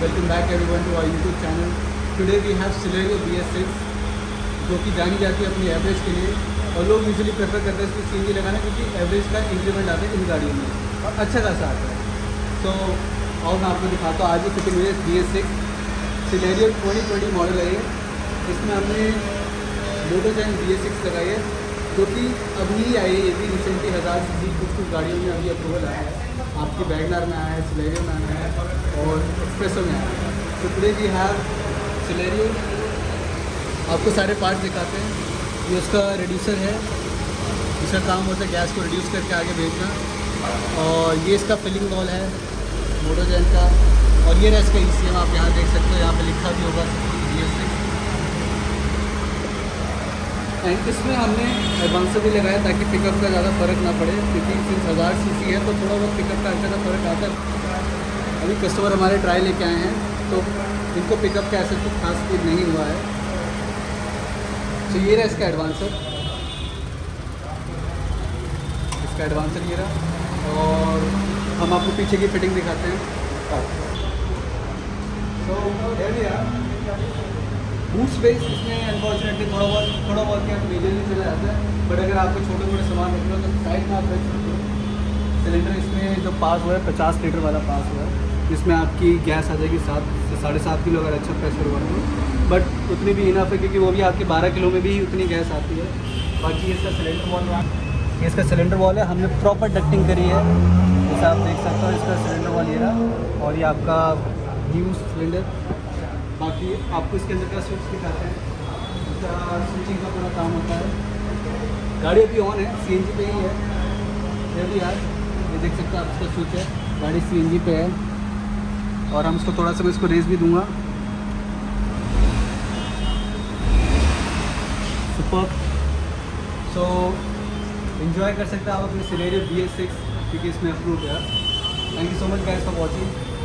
Welcome back everyone to our YouTube channel. Today we have Celerio BS6 जो कि जानी जाती है अपनी एवरेज के लिए और लोग यूजुअली प्रेफर करते हैं इसकी CNG लगाना क्योंकि एवरेज का इंक्रीमेंट आता है इन गाड़ियों में और अच्छा खासा आता है। तो और मैं आपको दिखाता हूँ आज की फिटिंग हुई BS6 सिलेरियो 2020 मॉडल है ये। इसमें हमने मोटोज़ेन BS6 लगाई है जो कि अभी आई है, ये भी रिसेंटली 1000 cc कुछ गाड़ियों में अभी अप्रूवल आया है। आपकी वैगनर में आया है, सिलेरियो में आया है और एक्सप्रेसो में आया है। तो टुडे वी हैव सिलेरियो, आपको सारे पार्ट्स दिखाते हैं। ये उसका रिड्यूसर है, इसका काम होता है गैस को रिड्यूस करके आगे भेजना, और ये इसका फिलिंग बॉल है मोटोज़ेन का, और ये रहा इसका ECM। आप यहाँ देख सकते हो, यहाँ पर लिखा भी होगा BS6। एंड इसमें हमने एडवांसर भी लगाया ताकि पिकअप का ज़्यादा फर्क ना पड़े क्योंकि 1000 cc है तो थोड़ा बहुत पिकअप का अच्छा फ़र्क आता है। अभी कस्टमर हमारे ट्राई लेके आए हैं तो इनको पिकअप का ऐसा कुछ खास चीज नहीं हुआ है। तो ये रहा इसका एडवांसर, ये रहा, और हम आपको पीछे की फिटिंग दिखाते हैं। तो बूट स्पेस इसमें अनफॉर्चुनेटली थोड़ा बहुत क्या मेजरली चला जाता है, बट अगर आपको छोटे मोटे सामान रखना हो तो साइड में आप रख सकते हो। सिलेंडर इसमें जो पास हुआ है 50 लीटर वाला पास हुआ है, जिसमें आपकी गैस आ जाएगी 7 से 7.5 किलो अगर अच्छा प्रेशर हुआ तो, बट उतनी भी इनफ है क्योंकि वो भी आपके 12 किलो में भी उतनी गैस आती है। बाकी इसका सिलेंडर वॉल है, इसका सिलेंडर वॉल है, हमने प्रॉपर डक्टिंग करी है जैसे आप देख सकते हो। इसका सिलेंडर वॉल ये रहा, और ये आपका न्यू सिलेंडर। बाकी आपको इसके अंदर का स्विच दिखाते हैं, इसका स्विचिंग का पूरा काम होता है। गाड़ी अभी ऑन है, CNG पे ही है। ये भी यार ये देख सकते हो आप, इसका स्विच है, गाड़ी CNG पे है। और हम इसको थोड़ा सा मैं इसको रेस भी दूंगा। सुपर, सो एंजॉय कर सकते हैं आप अपने सिलेरियो BS6 क्योंकि इसमें अप्रूव है। Thank you so much guys for watching.